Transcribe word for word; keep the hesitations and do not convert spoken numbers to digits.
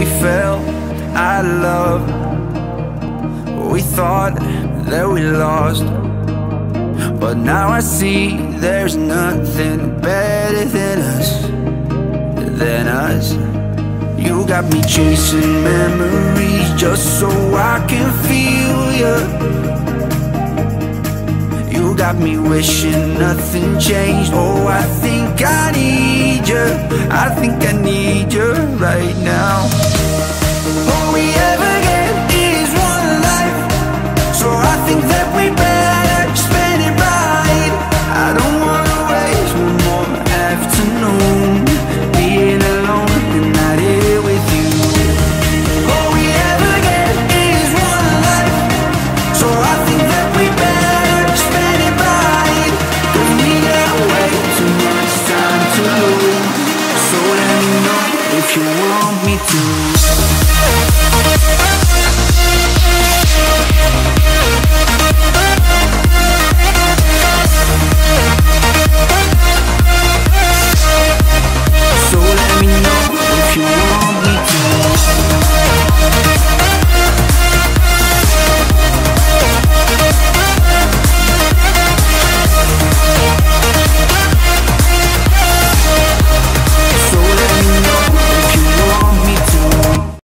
we fell out of love. We thought that we lost, but now I see there's nothing better than us, than us. You got me chasing memories just so I can feel you. You got me wishing nothing changed. Oh, I think I need you. I think I need you right now. All we ever get is one life, so I think that we better spend it right. I don't wanna waste one more afternoon being alone and not here with you. All we ever get is one life, so I think that we better spend it right. Cause we got way too much time to lose, so let me know if you want me to.